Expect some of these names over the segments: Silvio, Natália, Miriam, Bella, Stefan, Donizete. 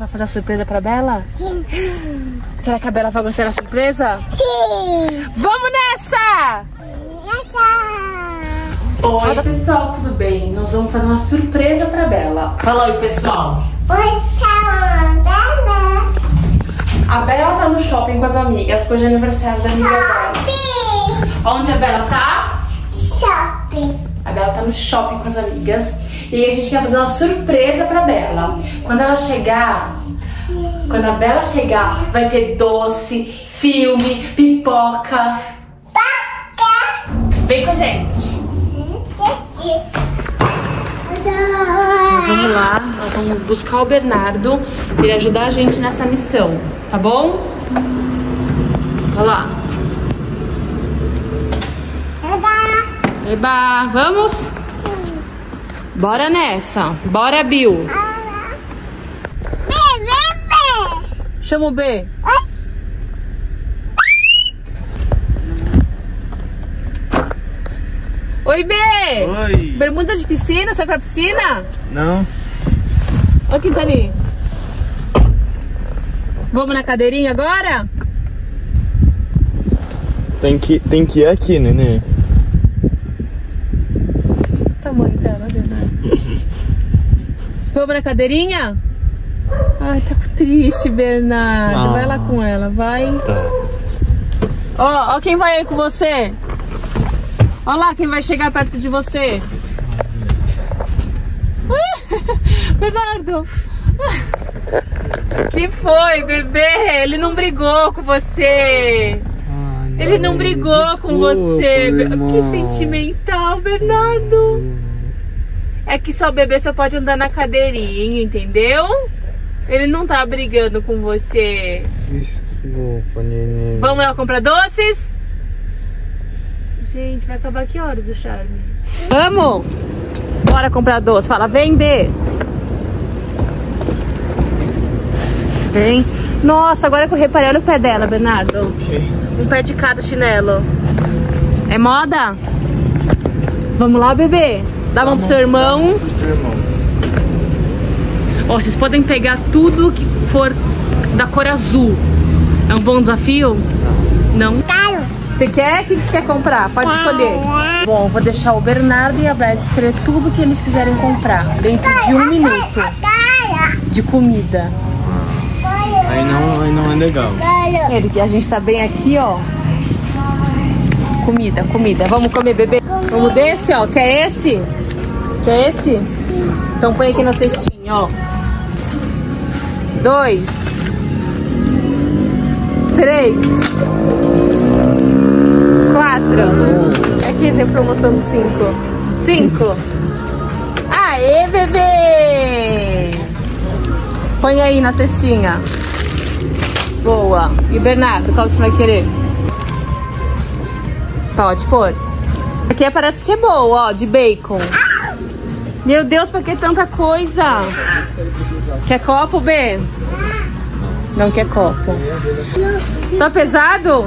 vai fazer a surpresa pra Bella? Sim. Será que a Bella vai gostar da surpresa? Sim! Vamos nessa! Oi, pessoal, tudo bem? Nós vamos fazer uma surpresa pra Bella. Fala aí, pessoal! Oi, Bella! A Bella tá no shopping com as amigas, hoje é aniversário da amiga dela. Onde a Bella tá? Shopping. A Bella tá no shopping com as amigas e a gente quer fazer uma surpresa pra Bella. Quando ela chegar, quando a Bella chegar, vai ter doce, filme, pipoca. Vem com a gente. Nós vamos lá, nós vamos buscar o Bernardo e ele ajudar a gente nessa missão, tá bom? Vai lá. Eba, vamos? Sim. Bora nessa. Bora, Bill. B. Chama o B. Oi. Oi, B. Oi. Bermuda de piscina? Sai pra piscina? Não. Ô, Quintani. Vamos na cadeirinha agora? Tem que ir aqui, neném. Tamanho dela, Bernardo. Vamos na cadeirinha? Ai, tá triste, Bernardo. Ah. Vai lá com ela, vai. Tá. Ó, quem vai aí com você? Olha lá quem vai chegar perto de você. Bernardo. Que foi, bebê? Ele não brigou com você. Ele não brigou com você. Que sentimental, Bernardo. É que só o bebê só pode andar na cadeirinha, entendeu? Ele não tá brigando com você. Desculpa, neném. Vamos lá comprar doces? Gente, vai acabar que horas o charme? Vamos! Bora comprar doce. Fala, vem, B. Vem. Nossa, agora que eu reparei, olha o pé dela, Bernardo. Um pé de cada chinelo. É moda? Vamos lá, bebê. Dá a mão pro seu irmão. Ó, vocês podem pegar tudo que for da cor azul. É um bom desafio? Não? Você quer? O que você quer comprar? Pode escolher. Bom, vou deixar o Bernardo e a Bella escolher tudo que eles quiserem comprar dentro de 1 minuto de comida. Aí não é legal. A gente tá bem aqui, ó. Comida, comida. Vamos comer, bebê? Vamos desse, ó. Quer esse? Quer esse? Sim. Então põe aqui na cestinha, ó. 2, 3, 4. Aqui tem promoção do 5. 5. Aê, bebê! Põe aí na cestinha. Boa. E o Bernardo, qual que você vai querer? Pode pôr. Aqui parece que é boa, ó, de bacon. Meu Deus, pra que tanta coisa? Quer copo, B? Não quer copo. Tá pesado?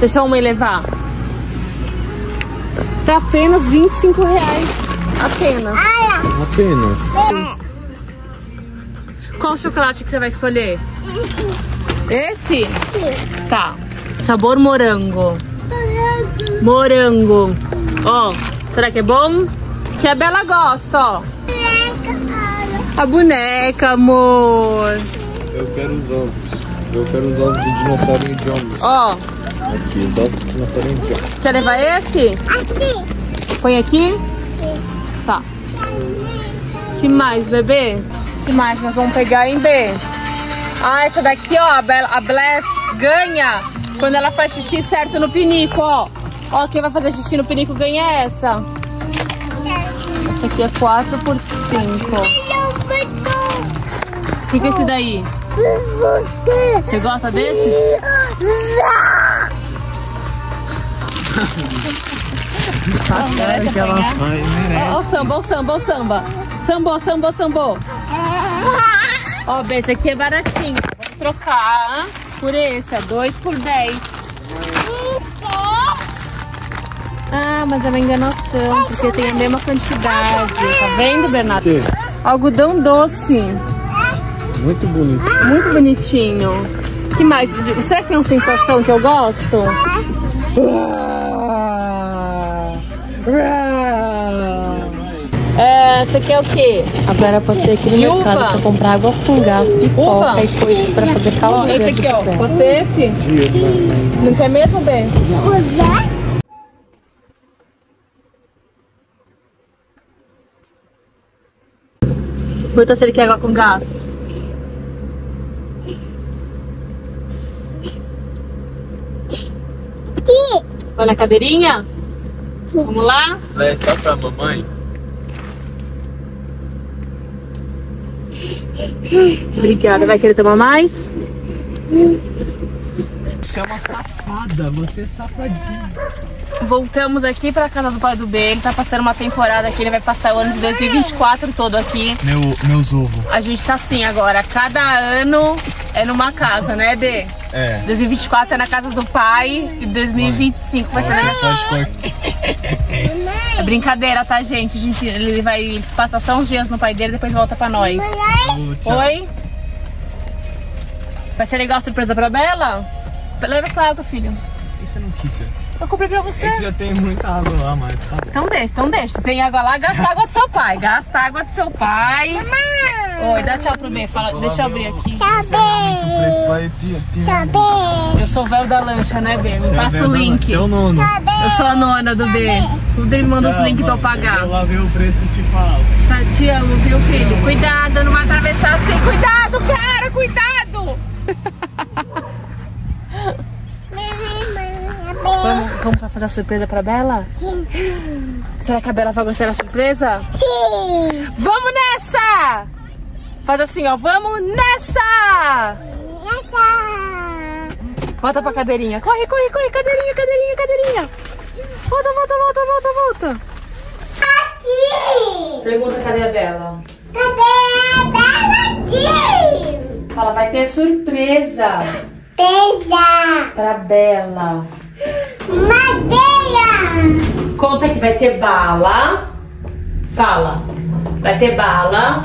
Deixa uma levar. Tá apenas R$25. Apenas. Apenas. Qual chocolate que você vai escolher? Esse? Sim. Tá. Sabor morango. Morango. Ó, será que é bom? Que a Bella gosta, ó. A boneca, amor. Eu quero os ovos. Eu quero os ovos do dinossauro de ovos. Ó. Aqui, os ovos do dinossauro de ovos. Quer levar esse? Aqui. Põe aqui? Sim. Tá. Que mais, bebê? Que mais nós vamos pegar, hein, B? Ah, essa daqui, ó, a Bless ganha quando ela faz xixi certo no pinico, ó. Ó, quem vai fazer xixi no pinico ganha essa. Essa aqui é 4x5. O que é esse daí? Você gosta desse? Olha o samba, o samba, o samba. Sambô, sambô, sambô. Ó, B, esse aqui é baratinho. Vamos trocar por esse, é 2 por 10. Ah, mas é uma enganação, porque tem a mesma quantidade. Tá vendo, Bernardo? Algodão doce. Muito bonito. Muito bonitinho. Que mais? Será que tem uma sensação que eu gosto? É, você quer o quê? Agora eu passei aqui no mercado pra comprar água com gás, pipoca e coisa pra fazer caldo. Esse aqui, ó. Pode ser esse? Não quer mesmo, bem? Pergunta se ele quer água com gás. Sim. Olha a cadeirinha. Sim. Vamos lá? É só pra mamãe. Obrigada. Vai querer tomar mais? Você é uma safada. Você é safadinha. Voltamos aqui pra casa do pai do B. Ele tá passando uma temporada aqui. Ele vai passar o ano de 2024 todo aqui. Meus ovos. A gente tá assim agora. Cada ano é numa casa, né, B? É. 2024 é na casa do pai e 2025 vai ser na minha casa. É brincadeira, tá, gente? Ele vai passar só uns dias no pai dele e depois volta pra nós. Oi? Vai ser legal a surpresa pra Bela? Leva essa água, filho. Isso eu não quis, eu comprei pra você. É que já tem muita água lá, mas tá bom. Então deixa. Se tem água lá, gasta a água do seu pai. Gasta a água do seu pai. Oi, dá tchau pro B. Deixa eu abrir aqui. Tchau, B. Eu sou o velho da lancha, né, B? Me passa o link. Eu sou a nona do B. Tudo ele manda os links pra eu pagar. Eu lá ver o preço e te falo. Tá, te amo, viu, filho? Cuidado, não vai atravessar assim. Cuidado, cara, cuidado! Vamos pra fazer a surpresa pra Bela? Sim. Será que a Bela vai gostar da surpresa? Sim! Vamos nessa! Faz assim, ó. Vamos nessa! Nessa! Volta pra cadeirinha. Corre, corre, corre. Cadeirinha. Volta. Aqui! Pergunta, cadê a Bela? Cadê a Bela aqui? Fala, vai ter surpresa. Surpresa! Pra Bela. Madeira! Conta que vai ter bala. Fala. Vai ter bala.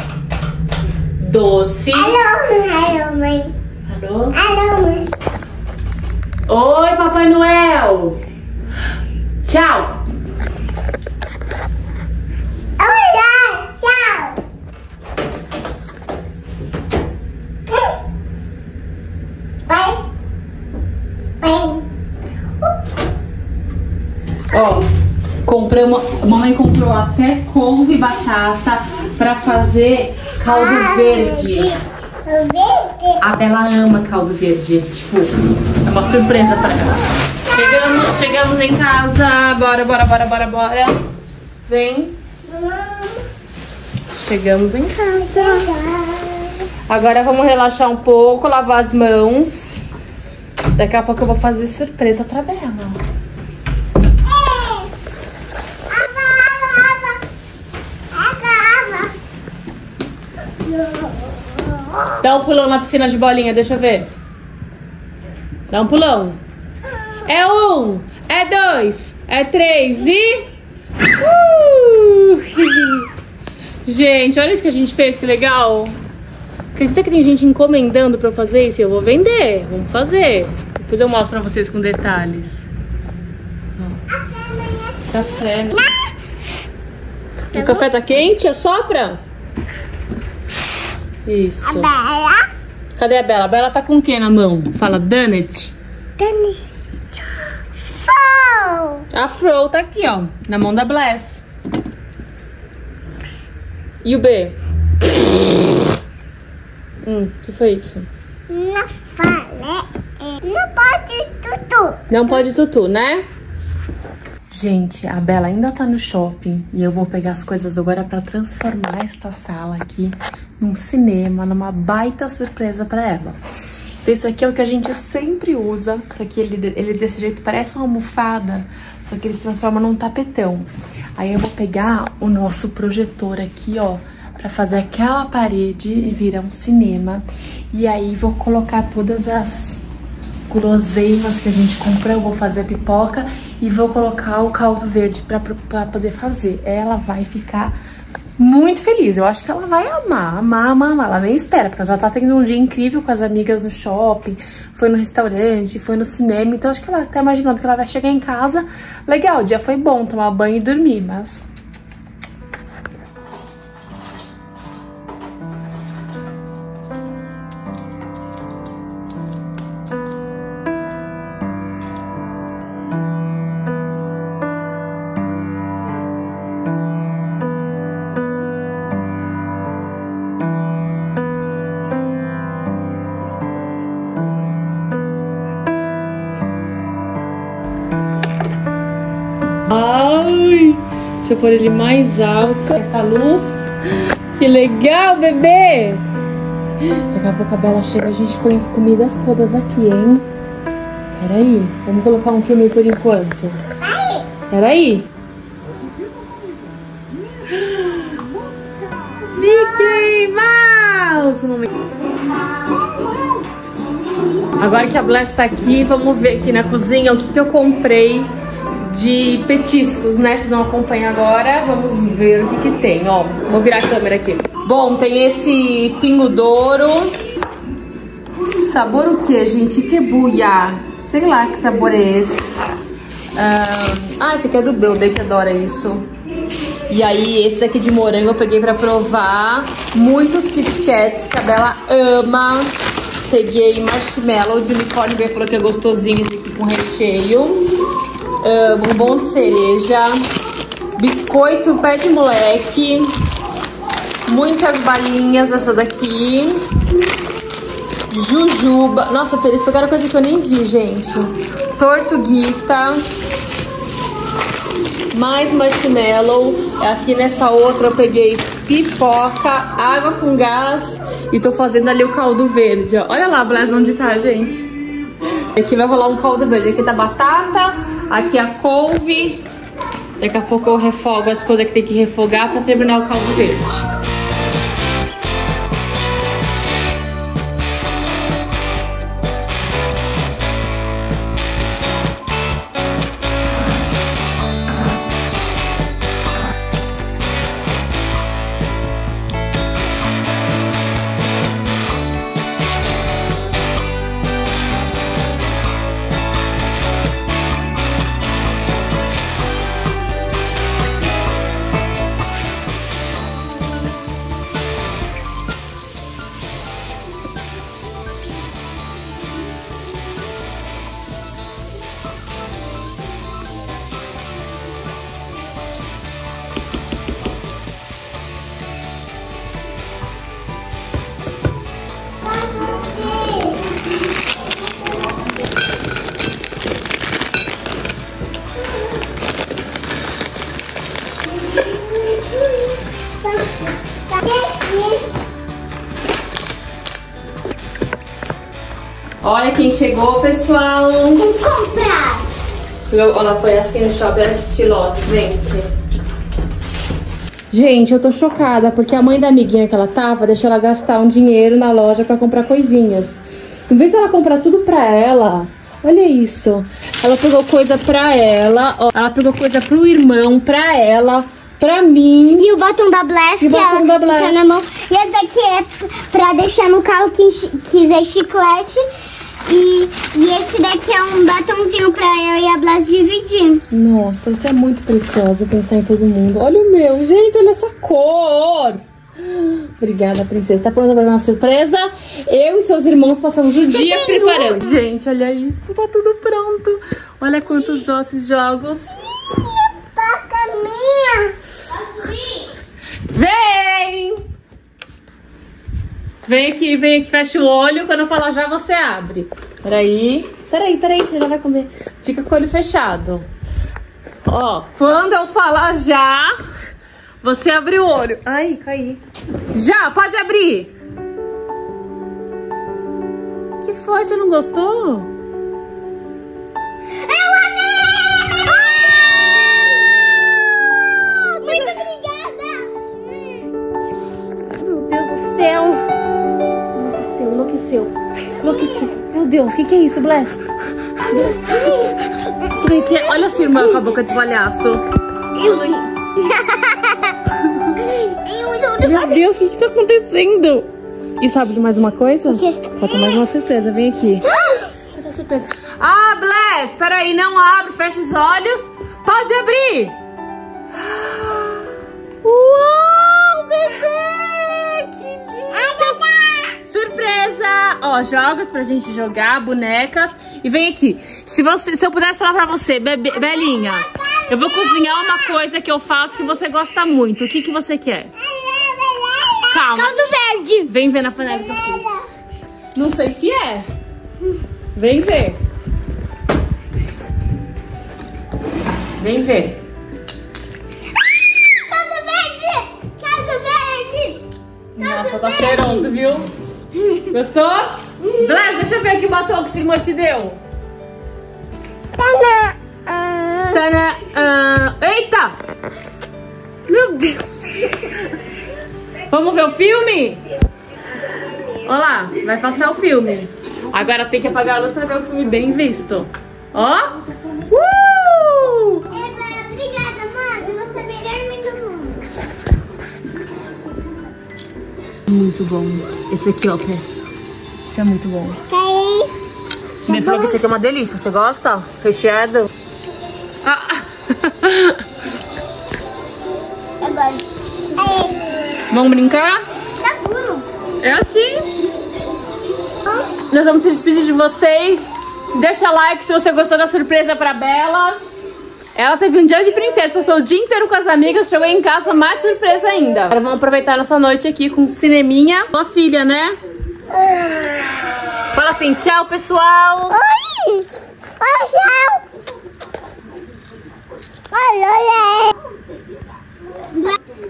Doce. Alô, mãe. Alô? Alô, mãe. Oi, Papai Noel. Tchau. Olá, tchau. Vai. Vai. Ó, compramos, a mamãe comprou até couve e batata pra fazer caldo verde. A Bela ama caldo verde, tipo, é uma surpresa pra ela. Chegamos em casa, bora. Vem. Chegamos em casa. Agora vamos relaxar um pouco, lavar as mãos. Daqui a pouco eu vou fazer surpresa pra Bela. Dá um pulão na piscina de bolinha, deixa eu ver. Dá um pulão. É um, é dois, é três e... Gente, olha isso que a gente fez, que legal. Acredita que tem gente encomendando pra eu fazer isso? Eu vou vender, vamos fazer. Depois eu mostro pra vocês com detalhes. Café, né? O café tá quente? Assopra? Isso. A Bela? Cadê a Bela? A Bela tá com o que na mão? Fala, Danet. Fro! A Fro tá aqui, ó. Na mão da Bless. E o B? Que foi isso? Não falei. Não pode tutu. Não pode tutu, né? Gente, a Bela ainda tá no shopping e eu vou pegar as coisas agora pra transformar esta sala aqui num cinema, numa baita surpresa pra ela. Então isso aqui é o que a gente sempre usa, só que ele desse jeito parece uma almofada, só que ele se transforma num tapetão. Aí eu vou pegar o nosso projetor aqui, ó, pra fazer aquela parede e virar um cinema. E aí vou colocar todas as guloseimas que a gente comprou, vou fazer a pipoca e vou colocar o caldo verde pra poder fazer. Ela vai ficar muito feliz. Eu acho que ela vai amar, amar, amar, amar. Ela nem espera, porque ela já tá tendo um dia incrível com as amigas no shopping, foi no restaurante, foi no cinema. Então, acho que ela tá imaginando que ela vai chegar em casa. Legal, o dia foi bom, tomar banho e dormir, mas... Deixa eu pôr ele mais alto. Essa luz. Que legal, bebê! Daqui a pouco a Bela chega, a gente põe as comidas todas aqui, hein? Peraí, vamos colocar um filme por enquanto. Peraí! Mickey Mouse! Agora que a Bless tá aqui, vamos ver aqui na cozinha o que eu comprei de petiscos, né? Vocês vão acompanhar agora. Vamos ver o que tem, ó. Vou virar a câmera aqui. Bom, tem esse pingo douro. Sabor o que, gente? Ikebuya. Sei lá que sabor é esse. Ah, esse aqui é do Belbê, que adora isso. E aí, esse daqui de morango eu peguei pra provar. Muitos Kit Kats que a Bela ama. Peguei marshmallow de unicórnio. Bela falou que é gostosinho esse aqui com recheio. Bombom de cereja, biscoito pé de moleque, muitas balinhas, essa daqui, jujuba, nossa, eles pegaram coisa que eu nem vi, gente, tortuguita, mais marshmallow, aqui nessa outra eu peguei pipoca, água com gás e tô fazendo ali o caldo verde, ó. Olha lá, Blas, onde tá, gente? Aqui vai rolar um caldo verde, aqui tá batata, aqui a couve. Daqui a pouco eu refogo as coisas que tem que refogar pra terminar o caldo verde. Olha quem chegou, pessoal. Vou comprar. Ela foi assim no shopping, era estilosa, gente. Gente, eu tô chocada, porque a mãe da amiguinha que ela tava deixou ela gastar um dinheiro na loja pra comprar coisinhas. Em vez dela comprar tudo pra ela, olha isso. Ela pegou coisa pra ela, ó. Ela pegou coisa pro irmão, pra ela, pra mim. E o batom da Bless, que ela tá na mão. E esse daqui é pra deixar no carro quem quiser chiclete. E esse daqui é um batonzinho pra eu e a Blas dividir. Nossa, isso é muito precioso, pensar em todo mundo. Olha o meu, gente, olha essa cor. Obrigada, princesa. Tá pronta pra uma surpresa? Eu e seus irmãos passamos o dia preparando. Gente, olha isso, tá tudo pronto. Olha quantos doces, jogos. Paca minha. Vem! Vem aqui, fecha o olho. Quando eu falar já, você abre. Peraí, você já vai comer. Fica com o olho fechado. Ó, quando eu falar já, você abre o olho. Ai, caí. Já, pode abrir. Que foi? Você não gostou? Eu amei! Ah! Muito obrigada! Meu Deus do céu! Enlouqueceu. Meu Deus, o que é isso, Bless? Que é? Olha a sua irmã com a boca de palhaço. Eu vi. Meu Deus, o que que tá acontecendo? E sabe de mais uma coisa? O quê? Falta mais uma surpresa, vem aqui. Ah, surpresa. Ah, Bless, peraí, não abre, fecha os olhos. Pode abrir. Uau, bebê, que lindo. Surpresa. Ó, jogos pra gente jogar, bonecas. E vem aqui. Se eu pudesse falar pra você, Belinha, eu vou cozinhar uma coisa que eu faço que você gosta muito. O que que você quer? Calma. Caldo verde. Vem ver na panela que eu fiz. Não sei se é. Vem ver. Vem ver. Ah, caldo verde! Caldo verde! Nossa, tá cheiroso, viu? Gostou? Bless, deixa eu ver aqui o batom que o Timó te deu. Tana. Eita! Meu Deus! Vamos ver o filme? Olha lá, vai passar o filme. Agora tem que apagar a luz pra ver o filme bem visto. Ó! Eba, obrigada, mano. Você é a melhor mãe do mundo. Muito bom. Esse aqui, ó, Pé. Isso é muito bom. Me falou que esse aqui é uma delícia. Você gosta? Recheado. Ah. Eu gosto. Vamos brincar? Tá duro. É assim. Nós vamos se despedir de vocês. Deixa like se você gostou da surpresa pra Bella. Ela teve um dia de princesa, passou o dia inteiro com as amigas, chegou em casa mais surpresa ainda. Agora vamos aproveitar nossa noite aqui com cineminha. Sua filha, né? Fala assim, tchau, pessoal. Oi! Tchau!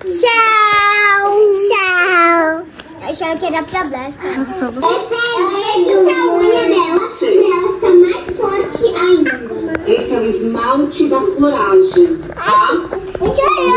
Tchau! Tchau! Eu achava que era pra Bless. Essa é a unha dela, pra ela ficar mais forte ainda. Esse é o esmalte da coragem, tá?